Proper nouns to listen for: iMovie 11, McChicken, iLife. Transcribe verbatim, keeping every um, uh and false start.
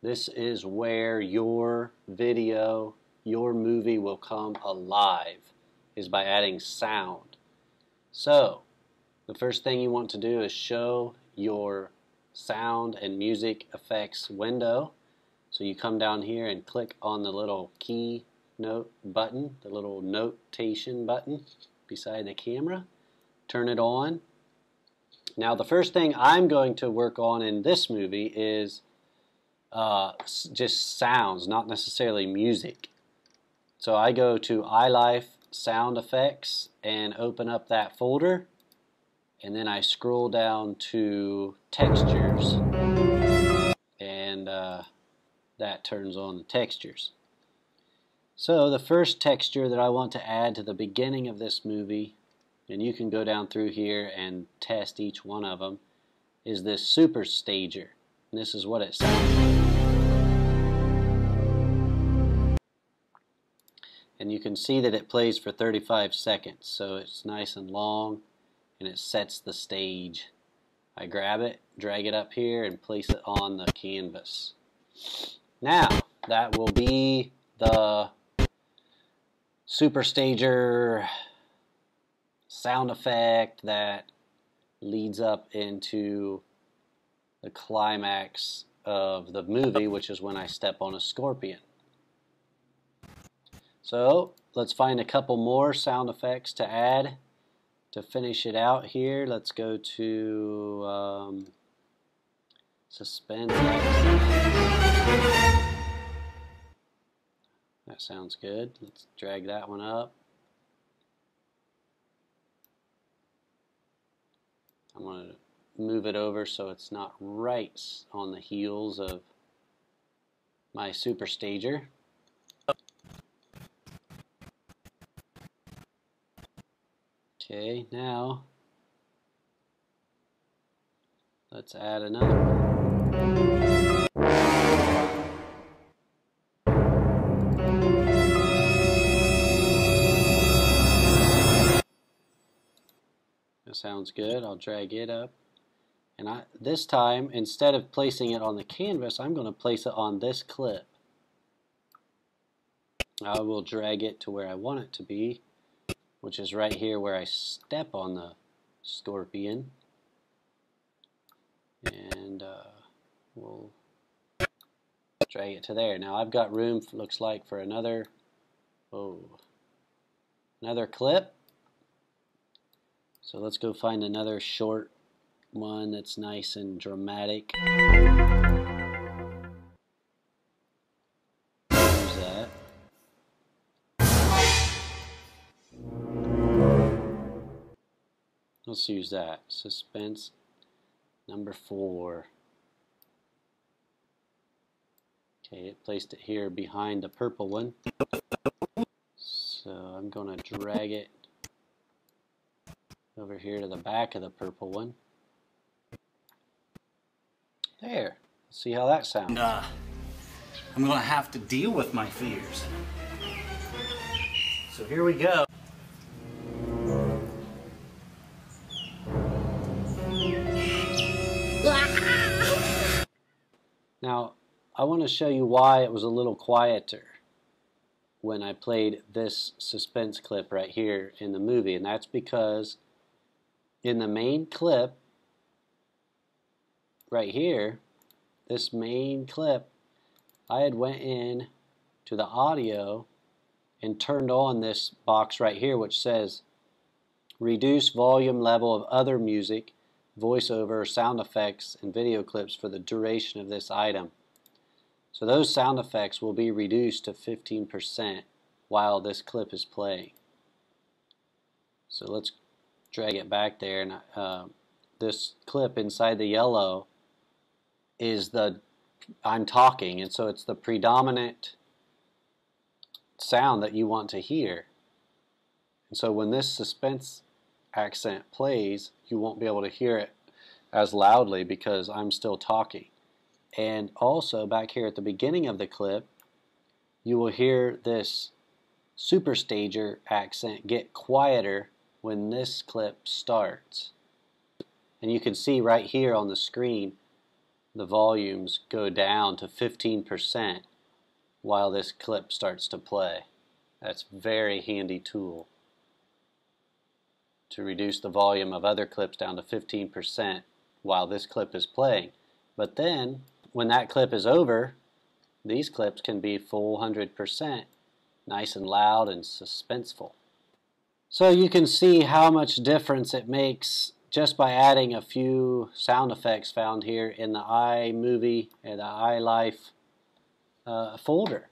This is where your video, your movie will come alive, is by adding sound. So, the first thing you want to do is show your sound and music effects window. So you come down here and click on the little key note button, the little notation button beside the camera. Turn it on. Now the first thing I'm going to work on in this movie is uh, just sounds, not necessarily music. So I go to iLife Sound Effects and open up that folder, and then I scroll down to Textures, and uh, that turns on the textures. So the first texture that I want to add to the beginning of this movie, and you can go down through here and test each one of them, is this Super Stager. And this is what it sounds like. And you can see that it plays for thirty-five seconds, so it's nice and long, and it sets the stage. I grab it, drag it up here, and place it on the canvas. Now, that will be the Super Stager sound effect that leads up into the climax of the movie, which is when I step on a scorpion. So let's find a couple more sound effects to add to finish it out here. Let's go to um, suspense. That sounds good. Let's drag that one up. I'm going to move it over so it's not right on the heels of my Super Stager. Okay, now let's add another one. That sounds good. I'll drag it up, and I, this time, instead of placing it on the canvas, I'm going to place it on this clip. I will drag it to where I want it to be, which is right here where I step on the scorpion, and uh, we'll drag it to there. Now I've got room, looks like, for another oh another clip. So let's go find another short one that's nice and dramatic. There's that. Let's use that. Suspense number four. Okay, it placed it here behind the purple one. So I'm going to drag it over here to the back of the purple one. There. Let's see how that sounds. And, uh, I'm gonna have to deal with my fears. So here we go. Now, I want to show you why it was a little quieter when I played this suspense clip right here in the movie, and that's because in the main clip, right here, this main clip, I had went in to the audio and turned on this box right here which says reduce volume level of other music, voiceover, sound effects, and video clips for the duration of this item. So those sound effects will be reduced to fifteen percent while this clip is playing. So let's drag it back there, and uh, this clip inside the yellow is the I'm talking, and so it's the predominant sound that you want to hear. And so when this suspense accent plays, you won't be able to hear it as loudly because I'm still talking. And also back here at the beginning of the clip, you will hear this Super Stager accent get quieter when this clip starts. And you can see right here on the screen the volumes go down to fifteen percent while this clip starts to play. That's a very handy tool to reduce the volume of other clips down to fifteen percent while this clip is playing. But then, when that clip is over, these clips can be full one hundred percent, nice and loud and suspenseful. So you can see how much difference it makes just by adding a few sound effects found here in the iMovie and the iLife uh, folder.